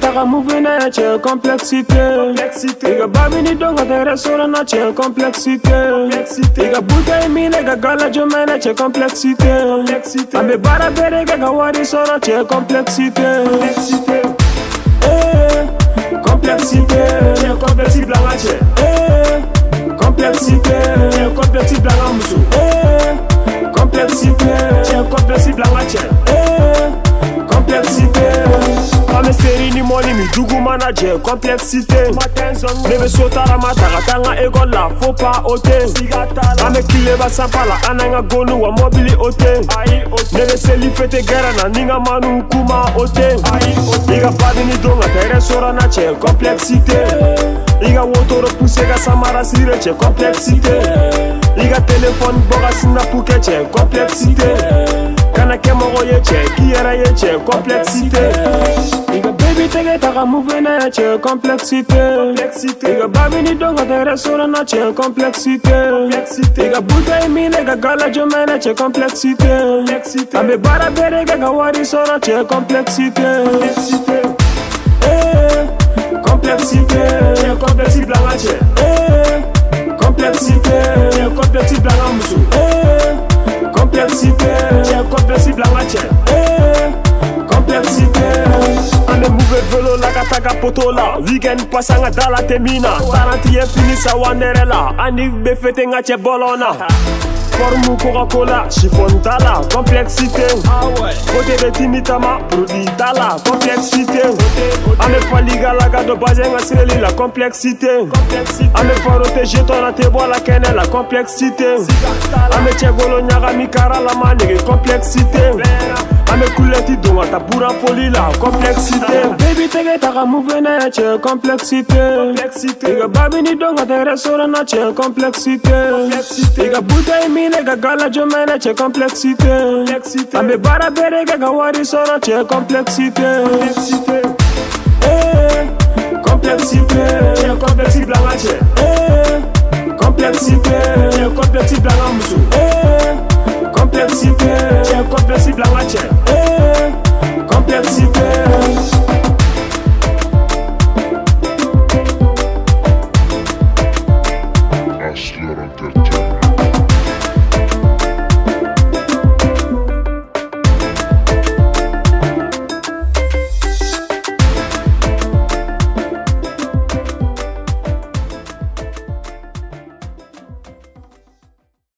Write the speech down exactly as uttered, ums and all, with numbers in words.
Taka move na ya che complexité. Iga babi ni donga tere solo na che complexité. Iga buta imi nega gala jome na che complexité. Ambe bara bere gaga wari solo che complexité. Eh, complexité. Che complexité blanga che. Eh, complexité. Che complexité blanga musu. Eh, complexité. Che complexité blanga che. Eh, complexité. Ame serini moni mi jugu manager complexité. Neve sotara matara tanga ego la fo pa ote. Ame kileba sampala ananga gonu wa mobili ote. Neve seli fete gara na ninga manu kuma ote. Iga padi ni donga tere sora na che complexité. Iga wotoro pusega samara sire che complexité. Iga telefone boga sina puke che complexité. Kana kemoro ye che, kiera ye che, complexité. Iga baby tege taka move na ya che, complexité. Iga babi ni donga tere sora na che, complexité. Iga buta imi nega gala jome na che, complexité. Ambe bara bere gaga wari sora che, complexité. Eh, complexité. Che, complexité blanga che. Eh, complexité. Che, complexité blanga musu. Eh, complexité, j'ai complexité blanc à tchèque. Eh, complexité. On est mauvais velo la kataga potola. Weekend passant à Dala Temina. Tarantier fini sa wanderella. Anif befete nga tchèque bolona. Formu Coca-Cola, chiffon tala, complexité. Côté de Timitama, produit tala, complexité. Ame faliga la gado bazenga sreli la complexité. Ame farote jeton la tebo la kene la complexité. Ame tchegolo nyaga mikara la manege complexité. Ame kuleti donga tabura folie la complexité. Baby tege taka move na ya che complexité. Iga babi ni donga tere sora na che complexité. Iga buta imi nega gala jome na che complexité. Ambe bara bere gaga wari sora che complexité. Eh, complexité. Che complexité blanga che. Eh, complexité. Che complexité blanga che.